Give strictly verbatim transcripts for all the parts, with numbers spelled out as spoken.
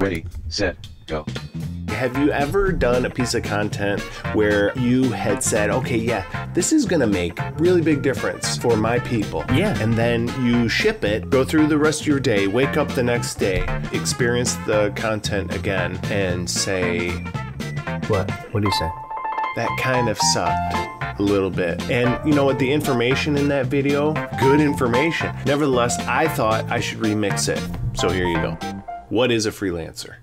Ready, set, go. Have you ever done a piece of content where you had said, okay, yeah, this is gonna make a really big difference for my people? Yeah. And then you ship it, go through the rest of your day, wake up the next day, experience the content again, and say... What? What do you say? That kind of sucked a little bit. And you know what? The information in that video, good information. Nevertheless, I thought I should remix it. So here you go. What is a freelancer?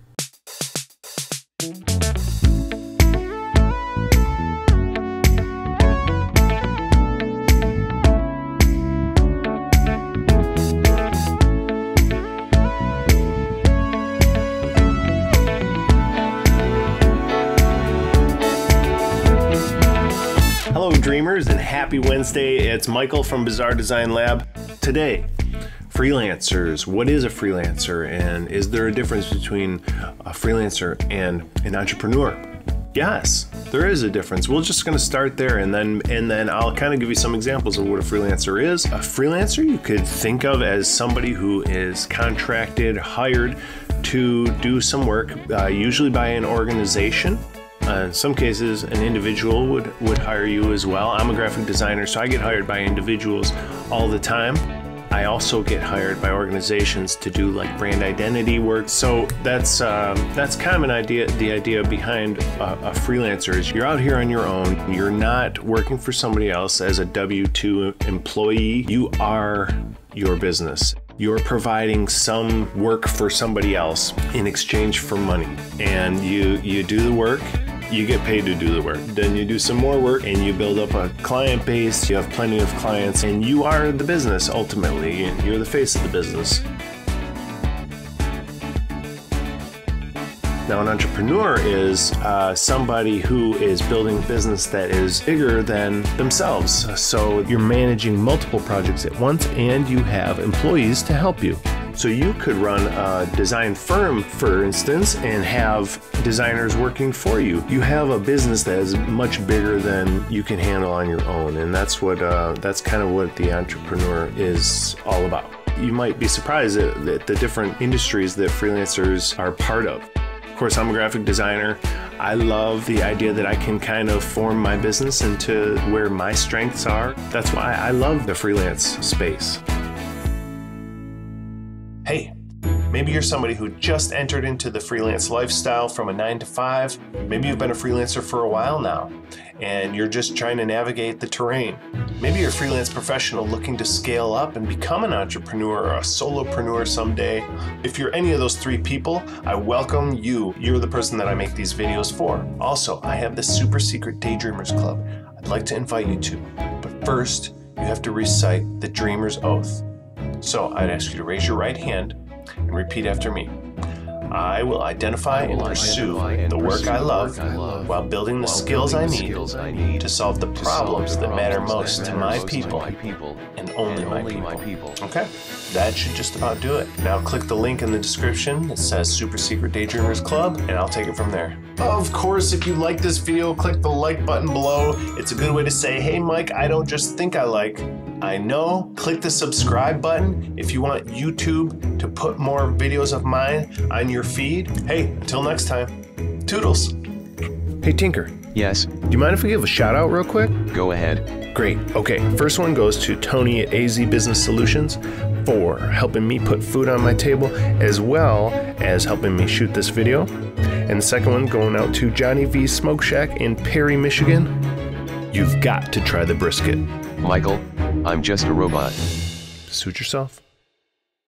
Hello Dreamers and happy Wednesday. It's Michael from Bizarre Design Lab. Today, freelancers. What is a freelancer, and is there a difference between a freelancer and an entrepreneur? Yes, there is a difference. We're just gonna start there and then and then I'll kind of give you some examples of what a freelancer is. A freelancer you could think of as somebody who is contracted, hired to do some work, uh, usually by an organization. Uh, in some cases, an individual would, would hire you as well. I'm a graphic designer, so I get hired by individuals all the time. I also get hired by organizations to do like brand identity work. So that's um, that's kind of an idea. The idea behind a, a freelancer is you're out here on your own. You're not working for somebody else as a W two employee. You are your business. You're providing some work for somebody else in exchange for money, and you you do the work. You get paid to do the work. Then you do some more work and you build up a client base. You have plenty of clients and you are the business ultimately. And you're the face of the business. Now, an entrepreneur is uh, somebody who is building a business that is bigger than themselves. So you're managing multiple projects at once and you have employees to help you. So you could run a design firm, for instance, and have designers working for you. You have a business that is much bigger than you can handle on your own, and that's what uh, that's kind of what the entrepreneur is all about. You might be surprised at, at the different industries that freelancers are part of. Of course, I'm a graphic designer. I love the idea that I can kind of form my business into where my strengths are. That's why I love the freelance space. Hey, maybe you're somebody who just entered into the freelance lifestyle from a nine to five. Maybe you've been a freelancer for a while now, and you're just trying to navigate the terrain. Maybe you're a freelance professional looking to scale up and become an entrepreneur or a solopreneur someday. If you're any of those three people, I welcome you. You're the person that I make these videos for. Also, I have the super secret Daydreamers Club I'd like to invite you to. But first, you have to recite the Dreamer's Oath. So I'd ask you to raise your right hand and repeat after me. I will identify I will and pursue identify and the work, pursue I, love work I love while building the, while skills, building I the skills I need to solve the to problems, solve the problems that matter most that matter to my most people, my people and only, and my, only people. my people. Okay, that should just about do it. Now click the link in the description that says Super Secret Daydreamers Club and I'll take it from there. Of course, if you like this video, click the like button below. It's a good way to say, hey Mike, I don't just think I like, I know. Click the subscribe button if you want YouTube to put more videos of mine on your feed. Hey, until next time, toodles. Hey Tinker. Yes? Do you mind if we give a shout out real quick? Go ahead. Great. Okay, first one goes to Tony at A Z Business Solutions for helping me put food on my table as well as helping me shoot this video. And the second one going out to Johnny V Smoke Shack in Perry, Michigan. You've got to try the brisket. Michael, I'm just a robot. Suit yourself.